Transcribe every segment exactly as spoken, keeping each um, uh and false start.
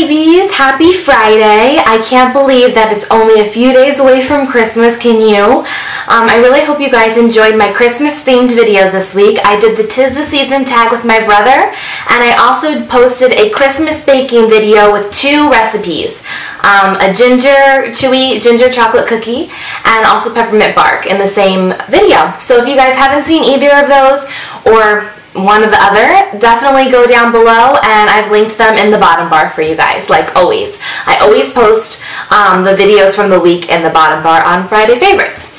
babies! Happy Friday! I can't believe that it's only a few days away from Christmas, can you? Um, I really hope you guys enjoyed my Christmas themed videos this week. I did the 'Tis the Season tag with my brother, and I also posted a Christmas baking video with two recipes. Um, a ginger chewy ginger chocolate cookie and also peppermint bark in the same video. So if you guys haven't seen either of those or one or the other, definitely go down below and I've linked them in the bottom bar for you guys, like always. I always post um, the videos from the week in the bottom bar on Friday Favorites.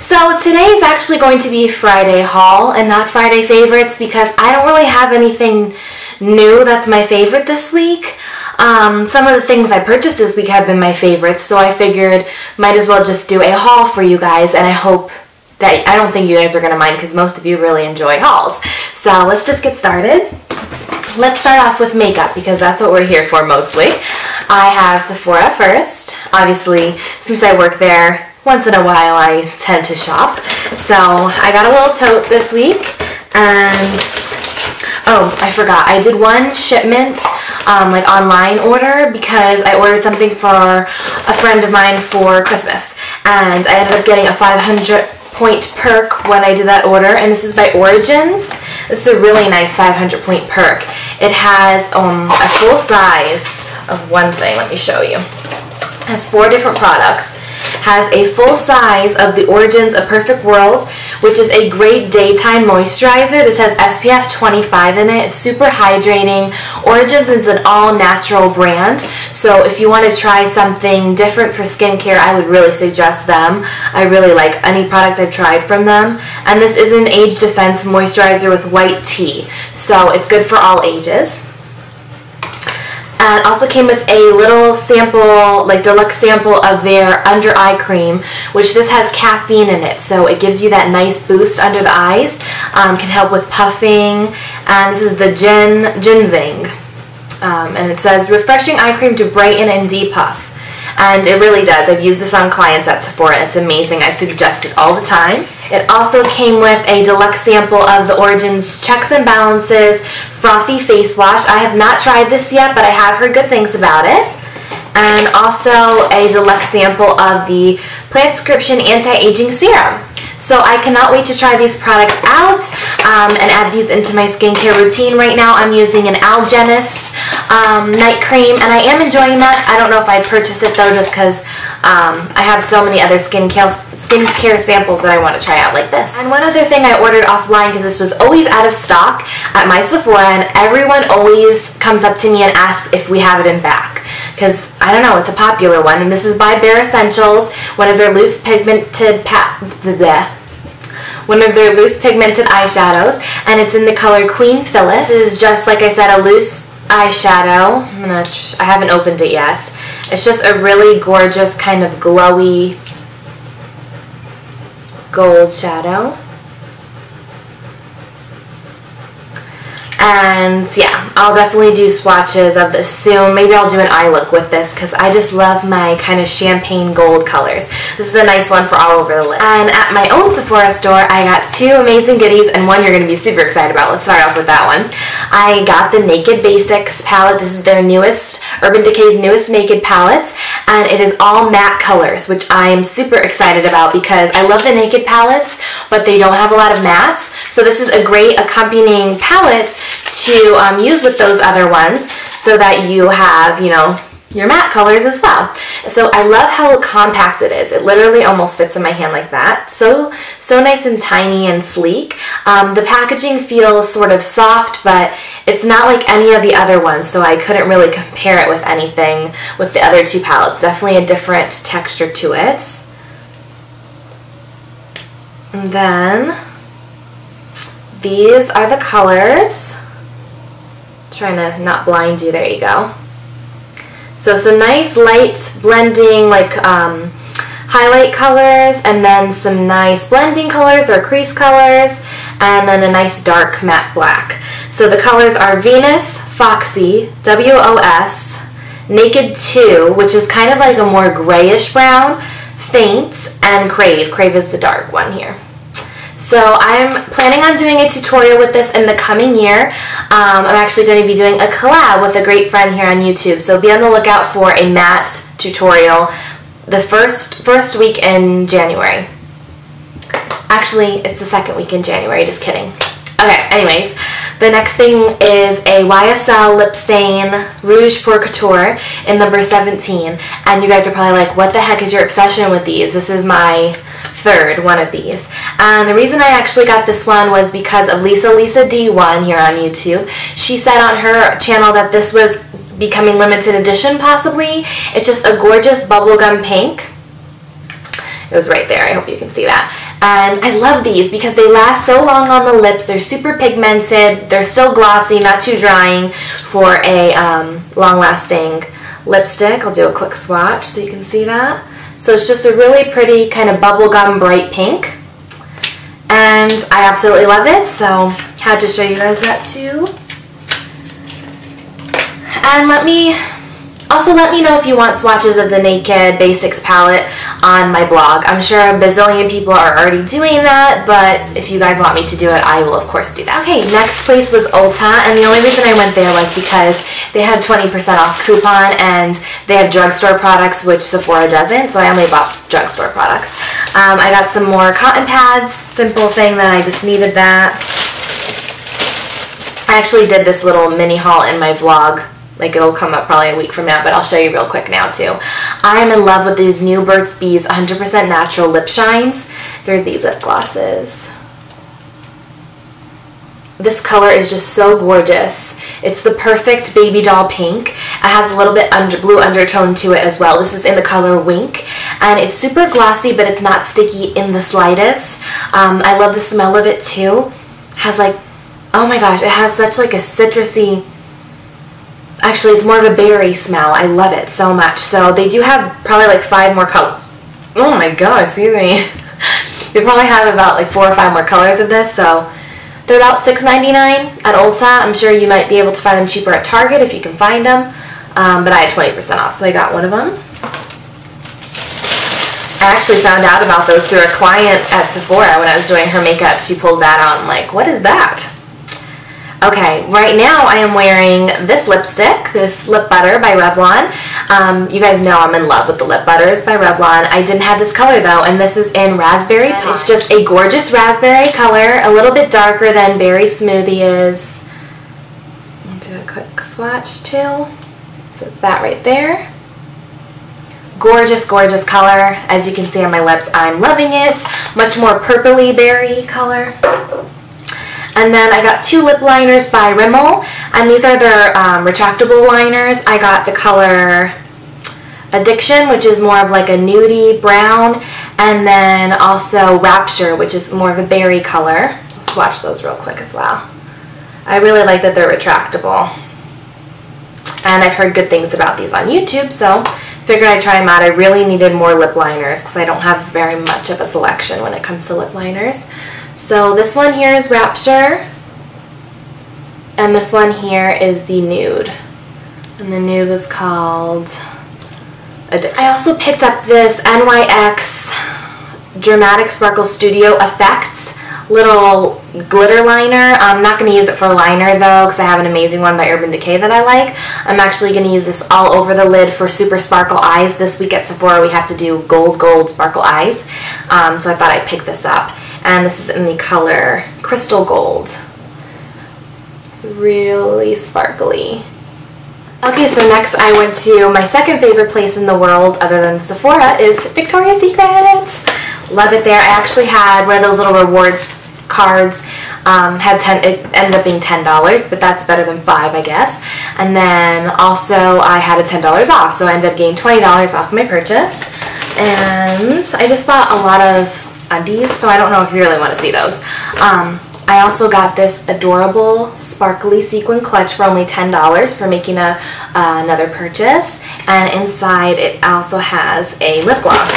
So today is actually going to be Friday haul and not Friday Favorites because I don't really have anything new that's my favorite this week. Um, some of the things I purchased this week have been my favorites, so I figured might as well just do a haul for you guys, and I hope that, I don't think you guys are going to mind because most of you really enjoy hauls. So let's just get started. Let's start off with makeup because that's what we're here for mostly. I have Sephora first. Obviously, since I work there, once in a while I tend to shop. So I got a little tote this week, and oh, I forgot. I did one shipment, um, like online order, because I ordered something for a friend of mine for Christmas. And I ended up getting a five hundred point perk when I did that order. And this is by Origins. This is a really nice five hundred point perk. It has um, a full size of one thing. Let me show you. It has four different products. Has a full size of the Origins Perfect World, which is a great daytime moisturizer. This has S P F twenty-five in it. It's super hydrating. Origins is an all-natural brand, so if you want to try something different for skincare, I would really suggest them. I really like any product I've tried from them. And this is an age defense moisturizer with white tea, so it's good for all ages. And uh, also came with a little sample, like deluxe sample of their under eye cream, which this has caffeine in it, so it gives you that nice boost under the eyes. Um, can help with puffing. And this is the Gin GinZing, um, and it says refreshing eye cream to brighten and depuff. And it really does. I've used this on clients at Sephora. It's amazing. I suggest it all the time. It also came with a deluxe sample of the Origins Checks and Balances Frothy Face Wash. I have not tried this yet, but I have heard good things about it. And also a deluxe sample of the PlantScription Anti-Aging Serum. So I cannot wait to try these products out um, and add these into my skincare routine. Right now I'm using an Algenist um, night cream, and I am enjoying that. I don't know if I'd purchase it though, just because um, I have so many other skincare skincare samples that I want to try out like this. And one other thing I ordered offline, because this was always out of stock at my Sephora, and everyone always comes up to me and asks if we have it in back. Because, I don't know, it's a popular one. And this is by Bare Essentials, one of their loose pigmented pa bleh, one of their loose pigmented eyeshadows, and it's in the color Queen Phyllis. This is just, like I said, a loose eyeshadow. I'm gonna tr I haven't opened it yet. It's just a really gorgeous kind of glowy gold shadow. And yeah, I'll definitely do swatches of this soon. Maybe I'll do an eye look with this because I just love my kind of champagne gold colors. This is a nice one for all over the lid. And at my own Sephora store, I got two amazing goodies, and one you're going to be super excited about. Let's start off with that one. I got the Naked Basics palette. This is their newest, Urban Decay's newest Naked palette, and it is all matte colors, which I'm super excited about because I love the Naked palettes, but they don't have a lot of mattes. So this is a great accompanying palette to um, use with those other ones so that you have, you know, your matte colors as well. So I love how compact it is. It literally almost fits in my hand like that. So, so nice and tiny and sleek. Um, the packaging feels sort of soft, but it's not like any of the other ones, so I couldn't really compare it with anything with the other two palettes. Definitely a different texture to it. And then these are the colors. Trying to not blind you. There you go. So some nice light blending, like um, highlight colors, and then some nice blending colors or crease colors, and then a nice dark matte black. So the colors are Venus, Foxy, W O S, Naked two, which is kind of like a more grayish brown, Faint, and Crave. Crave is the dark one here. So I'm planning on doing a tutorial with this in the coming year. Um, I'm actually going to be doing a collab with a great friend here on YouTube, so be on the lookout for a matte tutorial the first, first week in January. Actually, it's the second week in January, just kidding. Okay, anyways, the next thing is a Y S L Lip Stain Rouge Pur Couture in number seventeen. And you guys are probably like, what the heck is your obsession with these? This is my third one of these. And the reason I actually got this one was because of Lisa Lisa D one here on YouTube. She said on her channel that this was becoming limited edition, possibly. It's just a gorgeous bubblegum pink. It was right there. I hope you can see that. And I love these because they last so long on the lips. They're super pigmented. They're still glossy, not too drying for a um, long-lasting lipstick. I'll do a quick swatch so you can see that. So it's just a really pretty kind of bubblegum bright pink. And I absolutely love it, so had to show you guys that too. And let me... Also, let me know if you want swatches of the Naked Basics palette on my blog. I'm sure a bazillion people are already doing that, but if you guys want me to do it, I will of course do that. Okay, next place was Ulta, and the only reason I went there was because they had twenty percent off coupon, and they have drugstore products, which Sephora doesn't, so I only bought drugstore products. Um, I got some more cotton pads, simple thing that I just needed that. I actually did this little mini haul in my vlog. Like, it'll come up probably a week from now, but I'll show you real quick now, too. I am in love with these new Burt's Bees one hundred percent Natural Lip Shines. They're these lip glosses. This color is just so gorgeous. It's the perfect baby doll pink. It has a little bit under blue undertone to it as well. This is in the color Wink. And it's super glossy, but it's not sticky in the slightest. Um, I love the smell of it, too. It has, like, oh my gosh, it has such, like, a citrusy... Actually, it's more of a berry smell. I love it so much. So they do have probably like five more colors. Oh my god, excuse me. They probably have about like four or five more colors of this. So they're about six ninety-nine at Ulta. I'm sure you might be able to find them cheaper at Target if you can find them. Um, but I had twenty percent off, so I got one of them. I actually found out about those through a client at Sephora when I was doing her makeup. She pulled that out. I'm like, what is that? Okay, right now I am wearing this lipstick, this lip butter by Revlon. Um, you guys know I'm in love with the lip butters by Revlon. I didn't have this color though, and this is in Raspberry. It's just a gorgeous raspberry color, a little bit darker than Berry Smoothie is. I'll do a quick swatch too. So it's that right there. Gorgeous, gorgeous color. As you can see on my lips, I'm loving it. Much more purpley berry color. And then I got two lip liners by Rimmel, and these are their um, retractable liners. I got the color Addiction, which is more of like a nudie brown, and then also Rapture, which is more of a berry color. I'll swatch those real quick as well. I really like that they're retractable. And I've heard good things about these on YouTube, so figured I'd try them out. I really needed more lip liners because I don't have very much of a selection when it comes to lip liners. So this one here is Rapture, and this one here is the Nude, and the Nude is called Addiction. I also picked up this N Y X Dramatic Sparkle Studio Effects little glitter liner. I'm not going to use it for liner though because I have an amazing one by Urban Decay that I like. I'm actually going to use this all over the lid for super sparkle eyes. This week at Sephora we have to do gold gold sparkle eyes, um, so I thought I'd pick this up. And this is in the color Crystal Gold. It's really sparkly. Okay, so next I went to my second favorite place in the world other than Sephora is Victoria's Secret. Love it there. I actually had one of those little rewards cards. Um, had ten, it ended up being ten dollars, but that's better than five, I guess. And then also I had a ten dollars off, so I ended up getting twenty dollars off my purchase. And I just bought a lot of undies, so I don't know if you really want to see those. Um, I also got this adorable sparkly sequin clutch for only ten dollars for making a, uh, another purchase, and inside it also has a lip gloss.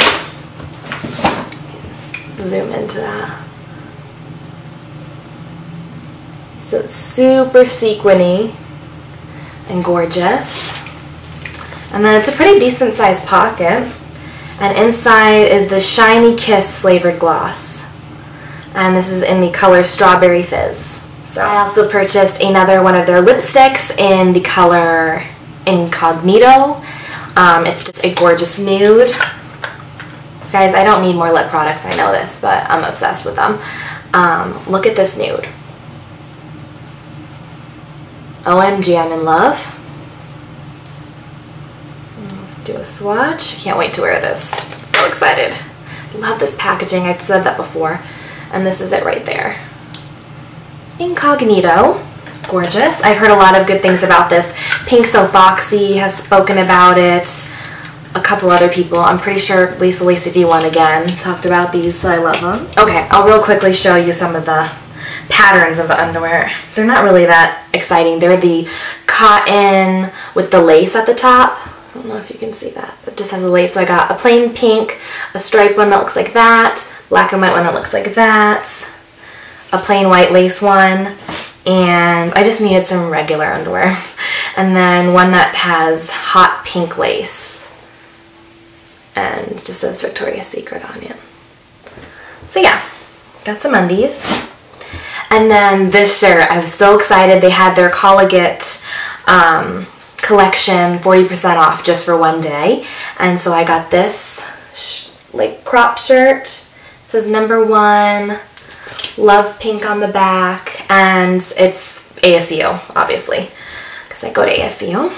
Zoom into that. So it's super sequiny and gorgeous, and then it's a pretty decent sized pocket. And inside is the Shiny Kiss flavored gloss. and this is in the color Strawberry Fizz. So I also purchased another one of their lipsticks in the color Incognito. Um, it's just a gorgeous nude. Guys, I don't need more lip products, I know this, but I'm obsessed with them. Um, look at this nude. O M G, I'm in love. Let's do a swatch. Can't wait to wear this. So excited. Love this packaging. I've said that before. And this is it right there. Incognito. Gorgeous. I've heard a lot of good things about this. Pink So Foxy has spoken about it. A couple other people. I'm pretty sure Lisa Lisa D one again talked about these, so I love them. Okay, I'll real quickly show you some of the patterns of the underwear. They're not really that exciting. They're the cotton with the lace at the top. I don't know if you can see that. It just has a lace. So I got a plain pink, a striped one that looks like that, black and white one that looks like that, a plain white lace one, and I just needed some regular underwear. And then one that has hot pink lace. And it just says Victoria's Secret on it. So yeah, got some undies. And then this shirt, I was so excited. They had their Collegiate um, collection forty percent off just for one day. And so I got this sh like crop shirt. It says number one, love pink on the back. And it's A S U, obviously, because I go to A S U.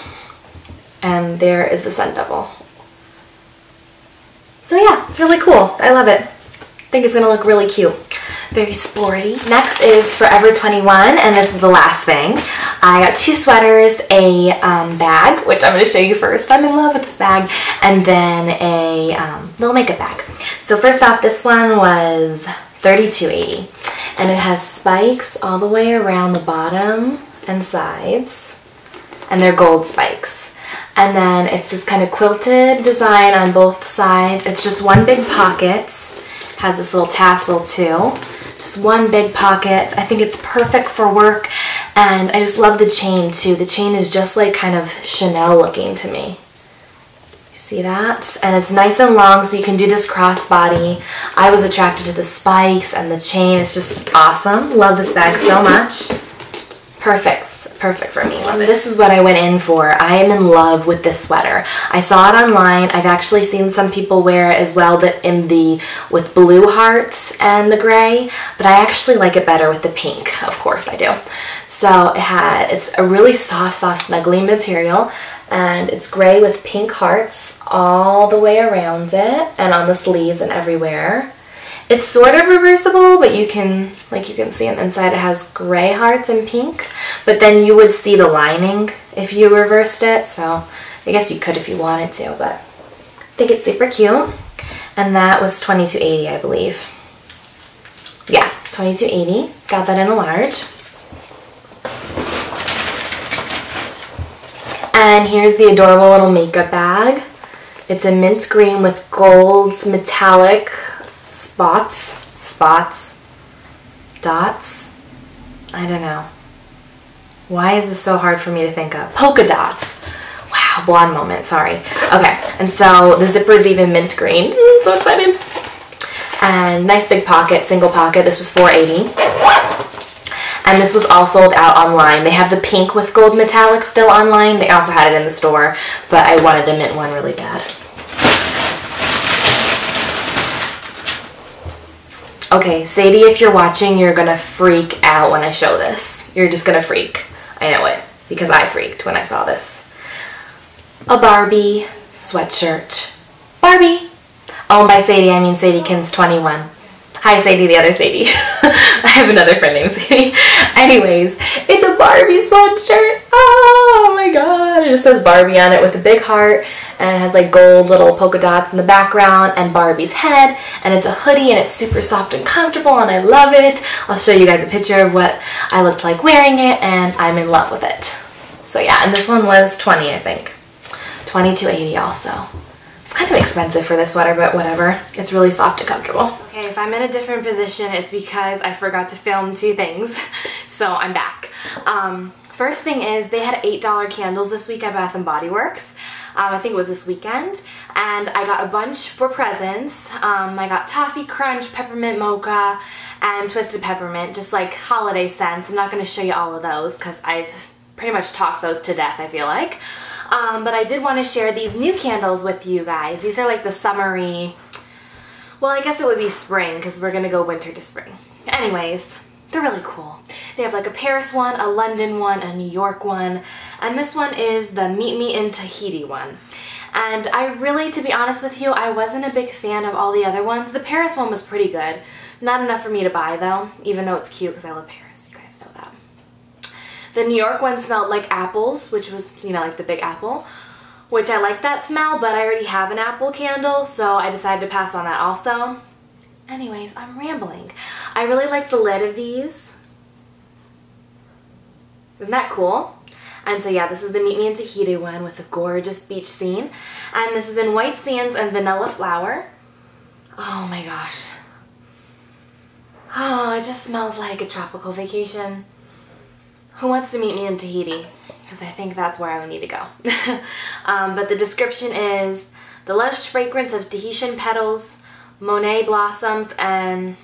And there is the Sun Devil. So yeah, it's really cool. I love it. I think it's going to look really cute. Very sporty. Next is Forever twenty-one, and this is the last thing. I got two sweaters, a um, bag, which I'm going to show you first. I'm in love with this bag. And then a um, little makeup bag. So first off, this one was thirty-two eighty, and it has spikes all the way around the bottom and sides, and they're gold spikes. And then it's this kind of quilted design on both sides. It's just one big pocket. It has this little tassel too. Just one big pocket. I think it's perfect for work. And I just love the chain too. The chain is just like kind of Chanel looking to me. You see that? And it's nice and long, so you can do this crossbody. I was attracted to the spikes and the chain. It's just awesome. Love this bag so much. Perfect. Perfect for me. Love it. This is what I went in for. I am in love with this sweater. I saw it online. I've actually seen some people wear it as well, that in the with blue hearts and the gray, but I actually like it better with the pink. Of course I do. So it had, it's a really soft, soft, snuggly material, and it's gray with pink hearts all the way around it and on the sleeves and everywhere. It's sort of reversible, but you can, like you can see on the inside, it has gray hearts and pink, but then you would see the lining if you reversed it, so I guess you could if you wanted to, but I think it's super cute. And that was twenty-two eighty, I believe. Yeah, twenty-two eighty. Got that in a large. And here's the adorable little makeup bag. It's a mint green with gold metallic spots, spots, dots, I don't know. Why is this so hard for me to think of? Polka dots. Wow, blonde moment, sorry. Okay, and so the zipper's even mint green. Mm, so excited. And nice big pocket, single pocket. This was four eighty. And this was all sold out online. They have the pink with gold metallic still online. They also had it in the store, but I wanted the mint one really bad. Okay, Sadie, if you're watching, you're gonna freak out when I show this. You're just gonna freak. I know it, because I freaked when I saw this. A Barbie sweatshirt. Barbie! Owned by Sadie, I mean Sadie Kins twenty-one. Hi, Sadie, the other Sadie. I have another friend named Sadie. Anyways, it's a Barbie sweatshirt. Oh my god. It just says Barbie on it with a big heart. And it has like gold little polka dots in the background and Barbie's head, and it's a hoodie, and it's super soft and comfortable, and I love it. I'll show you guys a picture of what I looked like wearing it, and I'm in love with it. So yeah, and this one was twenty, I think. twenty-two eighty also. It's kind of expensive for this sweater, but whatever. It's really soft and comfortable. Okay, if I'm in a different position, it's because I forgot to film two things, so I'm back. Um, first thing is, they had eight dollar candles this week at Bath and Body Works. Um, I think it was this weekend, and I got a bunch for presents. Um, I got Toffee Crunch, Peppermint Mocha, and Twisted Peppermint, just like holiday scents. I'm not going to show you all of those because I've pretty much talked those to death, I feel like. Um, but I did want to share these new candles with you guys. These are like the summery, well, I guess it would be spring because we're going to go winter to spring. Anyways, they're really cool. They have like a Paris one, a London one, a New York one, and this one is the Meet Me in Tahiti one. And I really, to be honest with you, I wasn't a big fan of all the other ones. The Paris one was pretty good. Not enough for me to buy though, even though it's cute because I love Paris. You guys know that. The New York one smelled like apples, which was, you know, like the Big Apple, which I like that smell, but I already have an apple candle, so I decided to pass on that also. Anyways, I'm rambling. I really like the lid of these. Isn't that cool? And so yeah, this is the Meet Me in Tahiti one with a gorgeous beach scene. And this is in White Sands and Vanilla Flower. Oh my gosh. Oh, it just smells like a tropical vacation. Who wants to meet me in Tahiti? Because I think that's where I would need to go. um, but the description is, the lush fragrance of Tahitian petals, Monet blossoms, and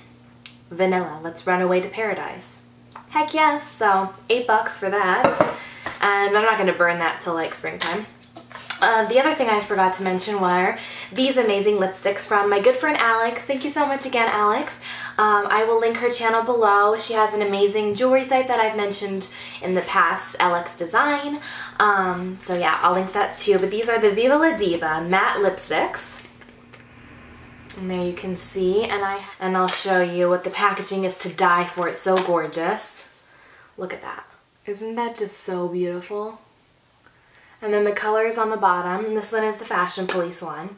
vanilla. Let's run away to paradise. Heck yes, so eight bucks for that. And I'm not gonna burn that till like springtime. Uh, the other thing I forgot to mention were these amazing lipsticks from my good friend Alex. Thank you so much again, Alex. Um, I will link her channel below. She has an amazing jewelry site that I've mentioned in the past, Alex Design. Um, so yeah, I'll link that too. But these are the Viva La Diva matte lipsticks. And there you can see, and, I, and I'll show you what the packaging is to die for. It's so gorgeous. Look at that. Isn't that just so beautiful? And then the color is on the bottom, and this one is the Fashion Police one.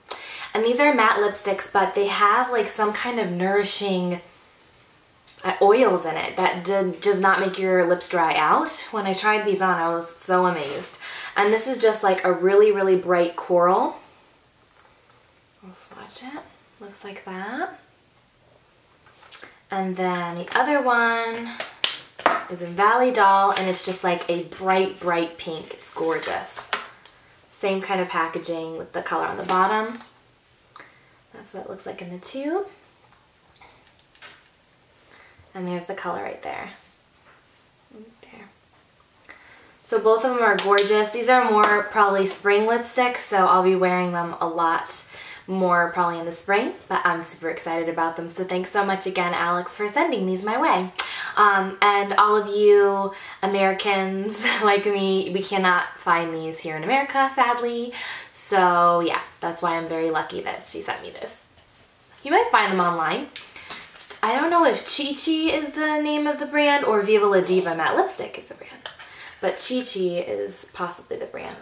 And these are matte lipsticks, but they have like some kind of nourishing oils in it that did, does not make your lips dry out. When I tried these on, I was so amazed. And this is just like a really, really bright coral. I'll swatch it. Looks like that. And then the other one is a Valley Doll, and it's just like a bright, bright pink. It's gorgeous. Same kind of packaging with the color on the bottom. That's what it looks like in the tube. And there's the color right there. There. So both of them are gorgeous. These are more probably spring lipsticks, so I'll be wearing them a lot more probably in the spring, but I'm super excited about them. So thanks so much again, Alex, for sending these my way. Um, and all of you Americans like me, we cannot find these here in America, sadly. So yeah, that's why I'm very lucky that she sent me this. You might find them online. I don't know if Chi Chi is the name of the brand or Viva La Diva matte lipstick is the brand, but Chi Chi is possibly the brand.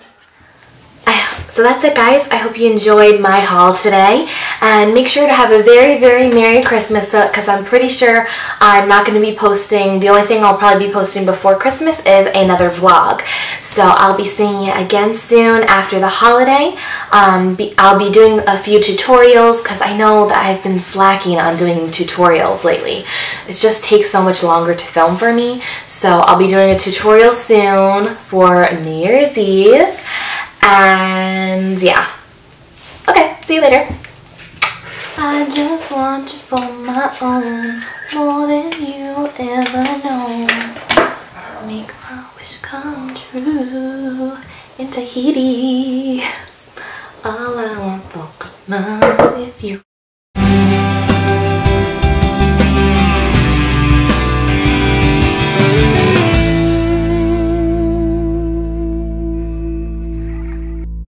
So that's it, guys. I hope you enjoyed my haul today, and make sure to have a very, very Merry Christmas, because I'm pretty sure I'm not going to be posting. The only thing I'll probably be posting before Christmas is another vlog. So I'll be seeing you again soon after the holiday. Um, be, I'll be doing a few tutorials, because I know that I've been slacking on doing tutorials lately. It just takes so much longer to film for me. So I'll be doing a tutorial soon for New Year's Eve. And yeah, okay, see you later. I just want you for my own, more than you'll ever know. Make my wish come true in Tahiti. All I want for Christmas is you.